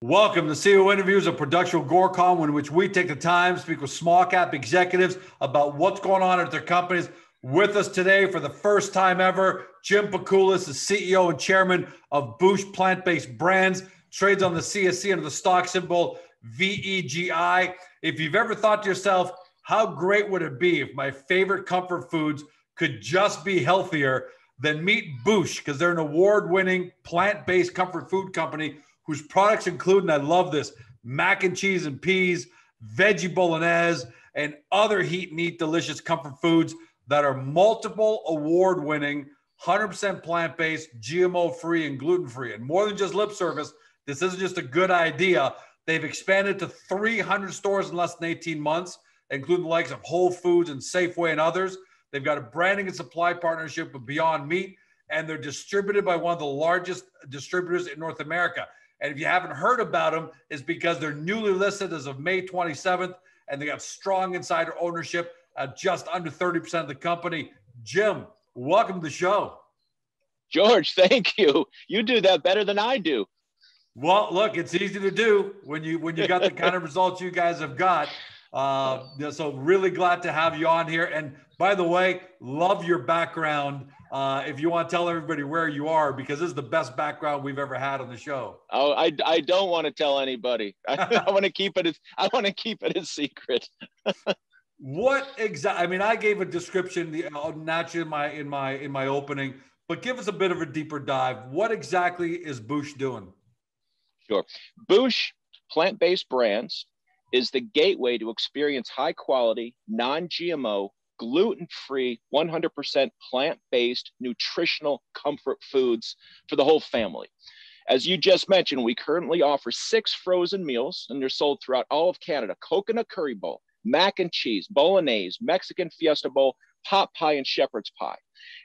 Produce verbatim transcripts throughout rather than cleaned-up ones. Welcome to C E O Interviews, a production of AGORACOM, in which we take the time to speak with small cap executives about what's going on at their companies. With us today for the first time ever, Jim Pakulis, the C E O and chairman of Boosh Plant-Based Brands, trades on the C S E under the stock symbol V E G I. If you've ever thought to yourself, how great would it be if my favorite comfort foods could just be healthier, then meet Boosh, because they're an award-winning plant-based comfort food company whose products include, and I love this, mac and cheese and peas, veggie bolognese, and other heat and eat delicious comfort foods that are multiple award-winning, one hundred percent plant-based, G M O-free, and gluten-free. And more than just lip service, this isn't just a good idea. They've expanded to three hundred stores in less than eighteen months, including the likes of Whole Foods and Safeway and others. They've got a branding and supply partnership with Beyond Meat, and they're distributed by one of the largest distributors in North America. And if you haven't heard about them, it's because they're newly listed as of May twenty-seventh, and they got strong insider ownership at just under thirty percent of the company. Jim, welcome to the show. George, thank you. You do that better than I do. Well, look, it's easy to do when you when you got the kind of results you guys have got. Uh, so really glad to have you on here. And by the way, love your background. Uh, if you want to tell everybody where you are, because this is the best background we've ever had on the show. Oh, I, I don't want to tell anybody. I, I want to keep it. As, I want to keep it a secret. What exactly? I mean, I gave a description the, uh, naturally in my in my in my opening, but give us a bit of a deeper dive. What exactly is Boosh doing? Sure, Boosh Plant-Based Brands is the gateway to experience high quality, non-G M O, gluten-free, one hundred percent plant-based nutritional comfort foods for the whole family. As you just mentioned, we currently offer six frozen meals, and they're sold throughout all of Canada: coconut curry bowl, mac and cheese, bolognese, Mexican fiesta bowl, pot pie, and shepherd's pie.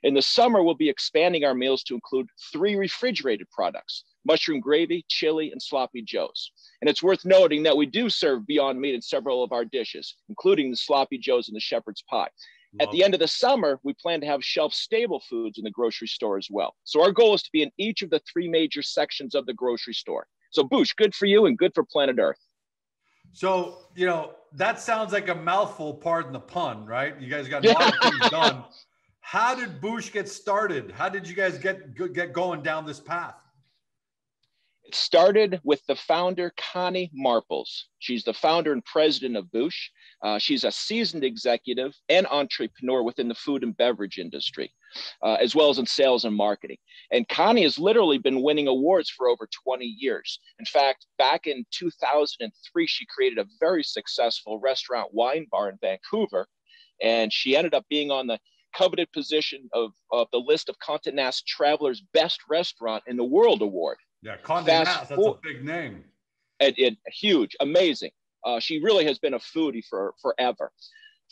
In the summer, we'll be expanding our meals to include three refrigerated products: mushroom gravy, chili, and sloppy joes. And it's worth noting that we do serve Beyond Meat in several of our dishes, including the sloppy joes and the shepherd's pie. Wow. At the end of the summer, we plan to have shelf-stable foods in the grocery store as well. So our goal is to be in each of the three major sections of the grocery store. So Boosh, good for you and good for planet Earth. So, you know, that sounds like a mouthful, pardon the pun, right? You guys got a lot of things done. How did Boosh get started? How did you guys get, get going down this path? It started with the founder, Connie Marples. She's the founder and president of Boosh. Uh, she's a seasoned executive and entrepreneur within the food and beverage industry, uh, as well as in sales and marketing. And Connie has literally been winning awards for over twenty years. In fact, back in two thousand three, she created a very successful restaurant wine bar in Vancouver, and she ended up being on the coveted position of, of the list of Condé Nast Traveler's Best Restaurant in the World Award. Yeah, Condé Nast, that's a big name. It, it, huge, amazing. Uh, she really has been a foodie for forever.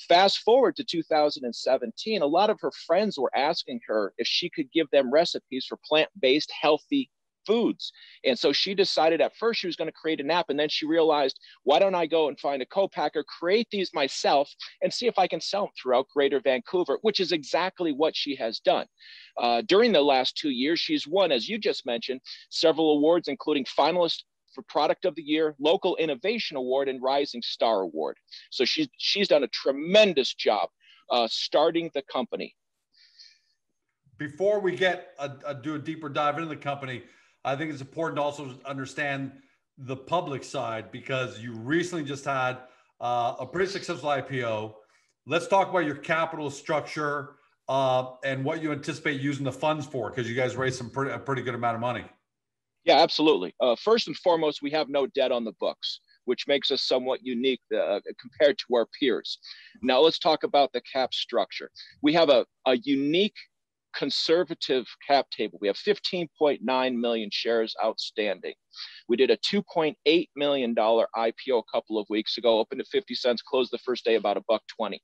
Fast forward to two thousand seventeen, a lot of her friends were asking her if she could give them recipes for plant-based healthy foods. And so she decided at first she was going to create an app, and then she realized, why don't I go and find a co-packer, create these myself, and see if I can sell them throughout Greater Vancouver, which is exactly what she has done. Uh, during the last two years, she's won, as you just mentioned, several awards, including finalist for Product of the Year, Local Innovation Award, and Rising Star Award. So she's, she's done a tremendous job uh, starting the company. Before we get a, a, do a deeper dive into the company, I think it's important to also understand the public side, because you recently just had uh, a pretty successful I P O. Let's talk about your capital structure uh, and what you anticipate using the funds for, because you guys raised some pretty, a pretty good amount of money. Yeah, absolutely. Uh, first and foremost, we have no debt on the books, which makes us somewhat unique uh, compared to our peers. Now let's talk about the cap structure. We have a, a unique conservative cap table. We have fifteen point nine million shares outstanding. We did a two point eight million dollar I P O a couple of weeks ago, opened at fifty cents, closed the first day about a buck twenty.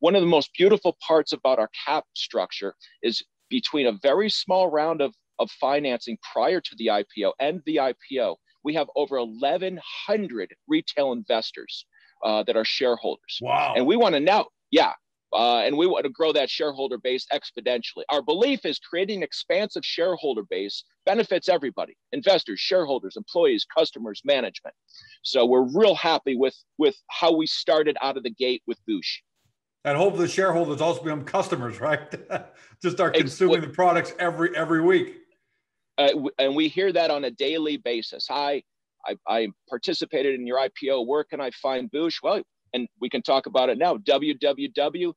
One of the most beautiful parts about our cap structure is between a very small round of, of financing prior to the I P O and the I P O, we have over eleven hundred retail investors uh, that are shareholders. Wow. And we want to now, yeah, Uh, and we want to grow that shareholder base exponentially. Our belief is creating an expansive shareholder base benefits everybody, investors, shareholders, employees, customers, management. So we're real happy with, with how we started out of the gate with Boosh. And hopefully the shareholders also become customers, right? Just start consuming the products every, every week. Uh, and we hear that on a daily basis. I, I, I participated in your I P O work and I find Boosh. Well, and we can talk about it now, w w w dot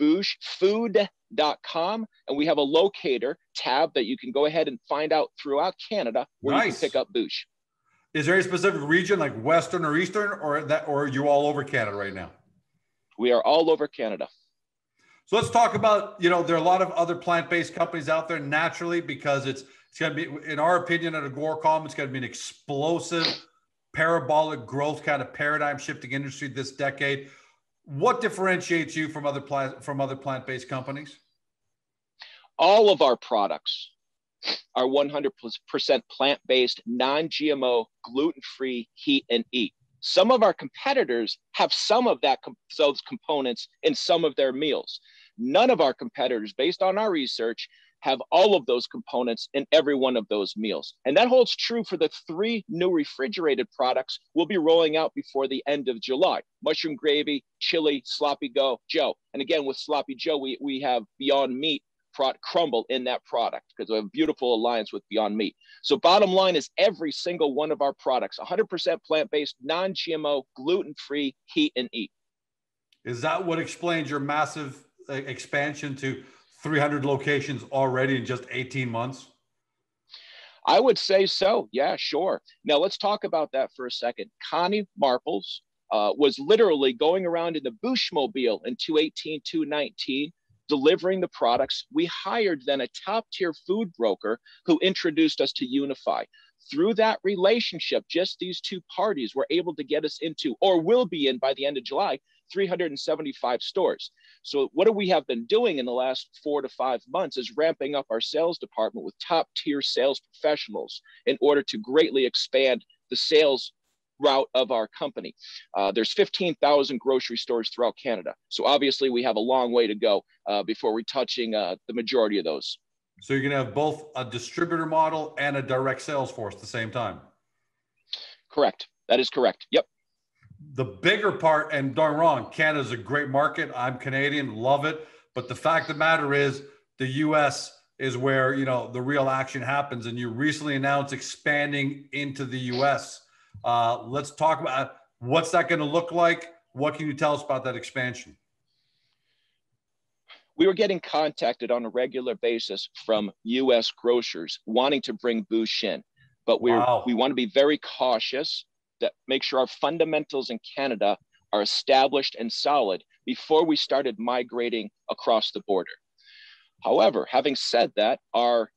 boosh food dot com. And we have a locator tab that you can go ahead and find out throughout Canada where nice. You can pick up Boosh. Is there any specific region like Western or Eastern, or that, or are you all over Canada right now? We are all over Canada. So let's talk about, you know, there are a lot of other plant-based companies out there naturally, because it's, it's going to be, in our opinion, at AGORACOM, it's going to be an explosive parabolic growth kind of paradigm shifting industry this decade. What differentiates you from other plant from other plant-based companies? All of our products are one hundred percent plant-based, non-G M O, gluten-free, heat and eat. Some of our competitors have some of that com those components in some of their meals. None of our competitors, based on our research, have all of those components in every one of those meals. And that holds true for the three new refrigerated products we'll be rolling out before the end of July. Mushroom gravy, chili, sloppy go, Joe. And again, with sloppy Joe, we, we have Beyond Meat crumble in that product because we have a beautiful alliance with Beyond Meat. So bottom line is every single one of our products, one hundred percent plant-based, non-G M O, gluten-free, heat and eat. Is that what explains your massive uh, expansion to three hundred locations already in just eighteen months? I would say so. Yeah, sure. Now let's talk about that for a second. Connie Marples uh, was literally going around in the Booshmobile in two eighteen, two nineteen, delivering the products. We hired then a top-tier food broker who introduced us to UNFI. Through that relationship, just these two parties were able to get us into, or will be in by the end of July, three hundred seventy-five stores. So what we have been doing in the last four to five months is ramping up our sales department with top-tier sales professionals in order to greatly expand the sales route of our company. Uh, there's fifteen thousand grocery stores throughout Canada. So obviously we have a long way to go uh, before we're touching uh, the majority of those. So you're going to have both a distributor model and a direct sales force at the same time? Correct. That is correct. Yep. The bigger part, and darn wrong, Canada's a great market. I'm Canadian, love it. But the fact of the matter is the U S is where, you know, the real action happens. And you recently announced expanding into the U S. Uh, let's talk about what's that going to look like. What can you tell us about that expansion? We were getting contacted on a regular basis from U S grocers wanting to bring Boosh in, but we wow. we want to be very cautious, that make sure our fundamentals in Canada are established and solid before we started migrating across the border. However, having said that, our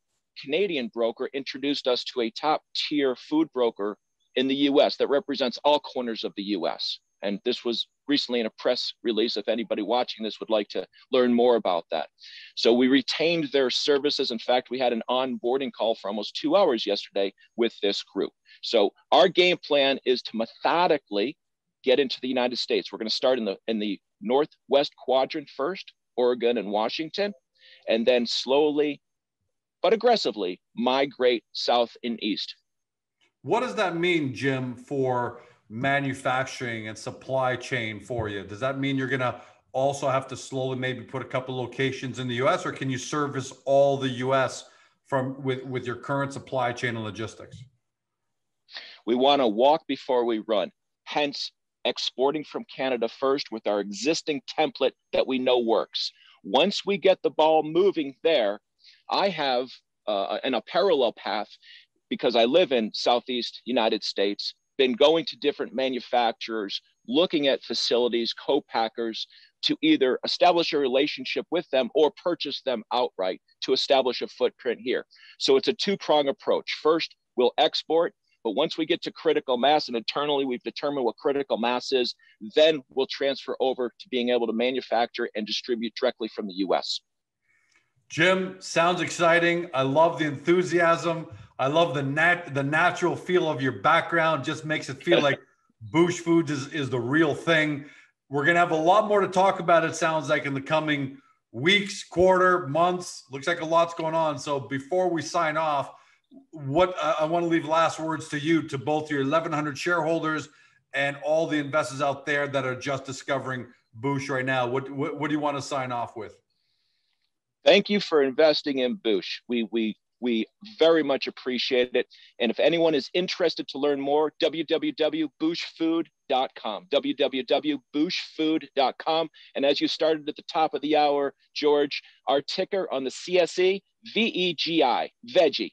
Canadian broker introduced us to a top-tier food broker in the U S that represents all corners of the U S. And this was recently in a press release, if anybody watching this would like to learn more about that. So we retained their services. In fact, we had an onboarding call for almost two hours yesterday with this group. So our game plan is to methodically get into the United States. We're going to start in the, in the Northwest quadrant first, Oregon and Washington, and then slowly but aggressively migrate south and east. What does that mean, Jim, for manufacturing and supply chain for you? Does that mean you're going to also have to slowly maybe put a couple locations in the U S, or can you service all the U S from with, with your current supply chain and logistics? We want to walk before we run, hence exporting from Canada first with our existing template that we know works. Once we get the ball moving there, I have uh, an, a parallel path because I live in Southeast United States, been going to different manufacturers, looking at facilities, co-packers, to either establish a relationship with them or purchase them outright to establish a footprint here. So it's a two-prong approach. First, we'll export, but once we get to critical mass, and internally we've determined what critical mass is, then we'll transfer over to being able to manufacture and distribute directly from the U S. Jim, sounds exciting. I love the enthusiasm. I love the nat the natural feel of your background. Just makes it feel like Boosh Foods is, is the real thing. We're going to have a lot more to talk about, it sounds like, in the coming weeks, quarter, months. Looks like a lot's going on. So before we sign off, what uh, I want to leave last words to you, to both your eleven hundred shareholders and all the investors out there that are just discovering Boosh right now. What, what, what do you want to sign off with? Thank you for investing in Boosh. We, we, we very much appreciate it. And if anyone is interested to learn more, w w w dot boosh food dot com, w w w dot boosh food dot com. And as you started at the top of the hour, George, our ticker on the C S E, V E G I, VEGI.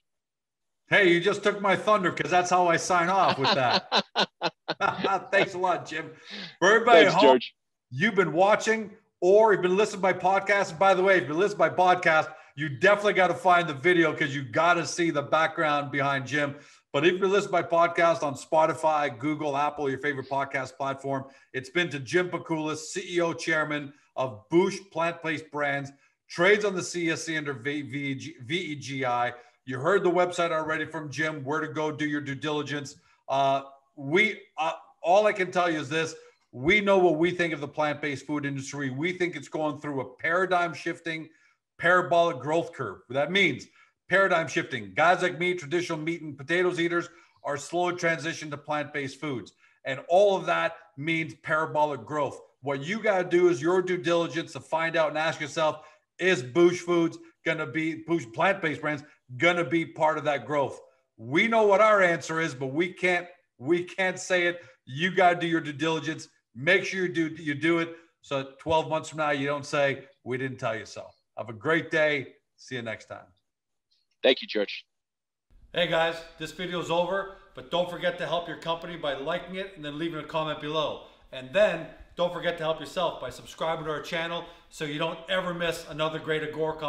Hey, you just took my thunder, because that's how I sign off with that. Thanks a lot, Jim. For everybody Thanks, at home, George. You've been watching or you've been listening by podcast. By the way, if you've been listening by podcast, you definitely got to find the video, because you got to see the background behind Jim. But if you're listening by podcast on Spotify, Google, Apple, your favorite podcast platform, it's been to Jim Pakulis, C E O, Chairman of Boosh Plant-Based Brands, trades on the C S E under V E G I. You heard the website already from Jim, where to go do your due diligence. Uh, we uh, all I can tell you is this. We know what we think of the plant-based food industry. We think it's going through a paradigm shifting, parabolic growth curve. That means paradigm shifting. Guys like me, traditional meat and potatoes eaters, are slow transition to plant-based foods. And all of that means parabolic growth. What you got to do is your due diligence to find out and ask yourself, is Boosh Foods going to be, Boosh Plant-Based Brands, going to be part of that growth? We know what our answer is, but we can't, we can't say it. You got to do your due diligence. Make sure you do, you do it. So twelve months from now, you don't say, we didn't tell you so. Have a great day. See you next time. Thank you, George. Hey guys, this video is over, but don't forget to help your company by liking it and then leaving a comment below. And then don't forget to help yourself by subscribing to our channel so you don't ever miss another great AGORACOM.